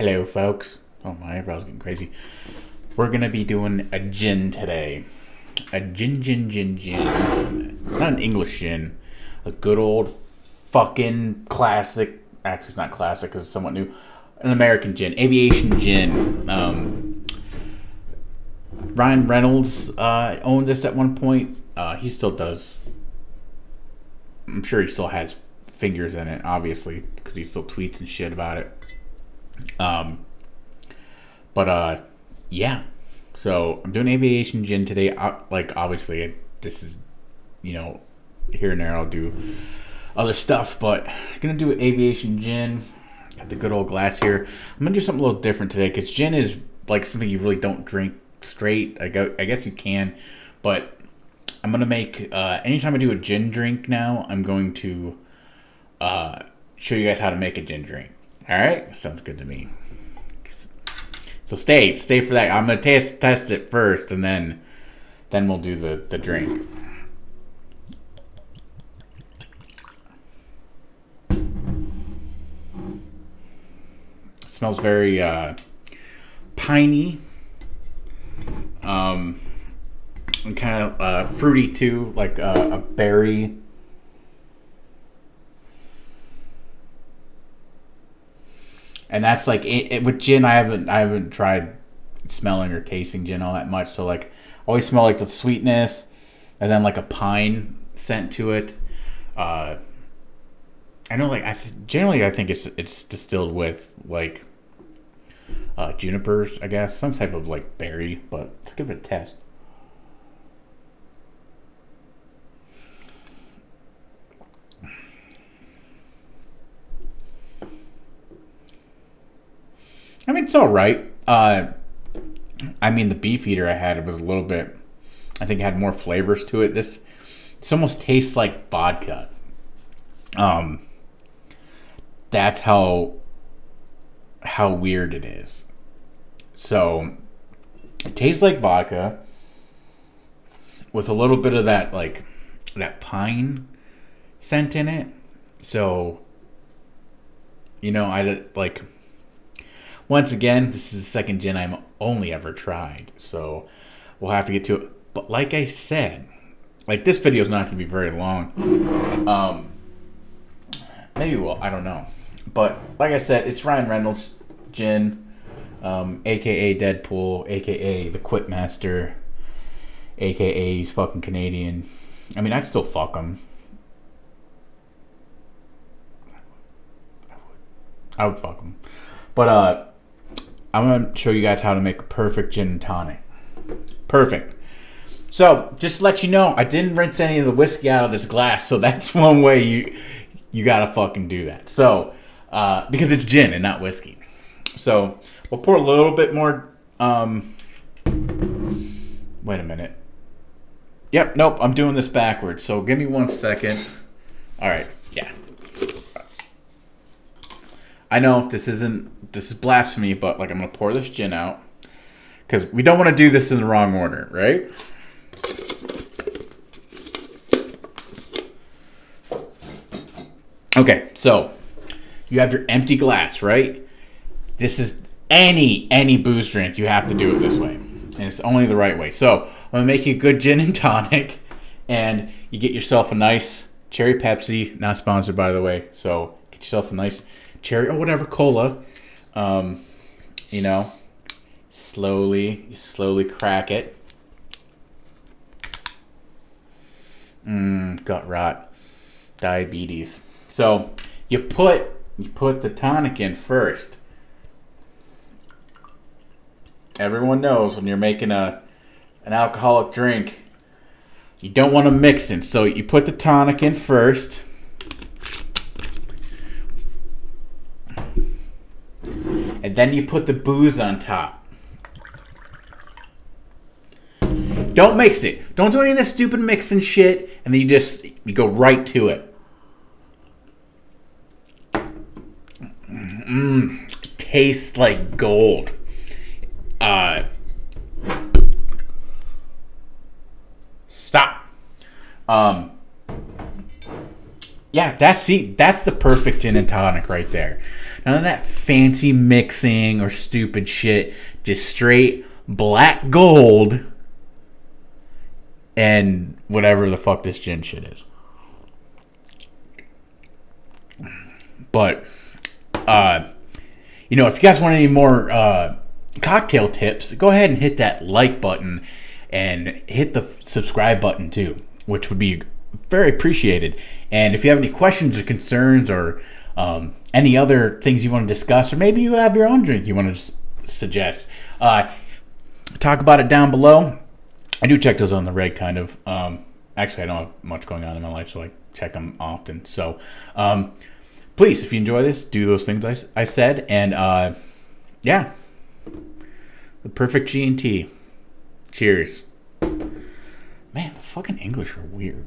Hello folks. Oh, my eyebrows are getting crazy. We're gonna be doing a gin today. A gin. Not an English gin. A good old fucking classic. Actually, it's not classic because it's somewhat new. An American gin. Aviation Gin. Ryan Reynolds owned this at one point. He still does. I'm sure he still has fingers in it, obviously, because he still tweets and shit about it. Yeah. So I'm doing Aviation Gin today. Obviously, this is, you know, here and there I'll do other stuff, but I'm gonna do Aviation Gin. Got the good old glass here. I'm gonna do something a little different today because gin is like something you really don't drink straight. I guess you can, but I'm gonna make anytime I do a gin drink now, I'm going to show you guys how to make a gin drink. All right, sounds good to me. So stay for that. I'm gonna test it first, and then we'll do the drink. It smells very piney, and kind of fruity too, like a berry. And that's like it with gin. I haven't tried smelling or tasting gin all that much. So like, I always smell like the sweetness, and then like a pine scent to it. I know, like generally I think it's distilled with like junipers, I guess, some type of like berry. But let's give it a test. I mean, it's all right. I mean, the Beefeater I had, it was a little bit, I think it had more flavors to it. This almost tastes like vodka. That's how weird it is. So it tastes like vodka with a little bit of that, like that pine scent in it. So, you know, I like, once again, this is the second gin I've only ever tried, so we'll have to get to it. But like I said, like this video is not going to be very long. Maybe we'll, I don't know. But like I said, it's Ryan Reynolds Gin, aka Deadpool, aka the Quip Master, aka he's fucking Canadian. I mean, I'd still fuck him. I would fuck him. But I'm going to show you guys how to make a perfect gin and tonic. Perfect. So just to let you know, I didn't rinse any of the whiskey out of this glass. So that's one way you got to fucking do that. So because it's gin and not whiskey. So we'll pour a little bit more. Wait a minute. Yep. Nope. I'm doing this backwards. So give me 1 second. All right. Yeah. I know this is blasphemy, but like I'm gonna pour this gin out because we don't want to do this in the wrong order, right? Okay, so you have your empty glass, right? This is any booze drink, you have to do it this way, and it's only the right way. So I'm gonna make you a good gin and tonic, and you get yourself a nice Cherry Pepsi, not sponsored by the way. So get yourself a nice cherry or whatever cola, you know, slowly crack it. Gut rot, diabetes. So you put the tonic in first. Everyone knows when you're making an alcoholic drink, you don't want to mix in. So you put the tonic in first. And then you put the booze on top. Don't mix it. Don't do any of this stupid mixing shit. And then you go right to it. Tastes like gold. Stop. Yeah, that's the perfect gin and tonic right there. None of that fancy mixing or stupid shit. Just straight black gold and whatever the fuck this gin shit is. But, you know, if you guys want any more cocktail tips, go ahead and hit that like button and hit the subscribe button too, which would be very appreciated. And if you have any questions or concerns or any other things you want to discuss, or maybe you have your own drink you want to suggest, talk about it down below. I do check those on the reg, kind of. Actually, I don't have much going on in my life, so I check them often. So please, if you enjoy this, do those things I said. And yeah, the perfect G&T. Cheers. Man, the fucking English are weird.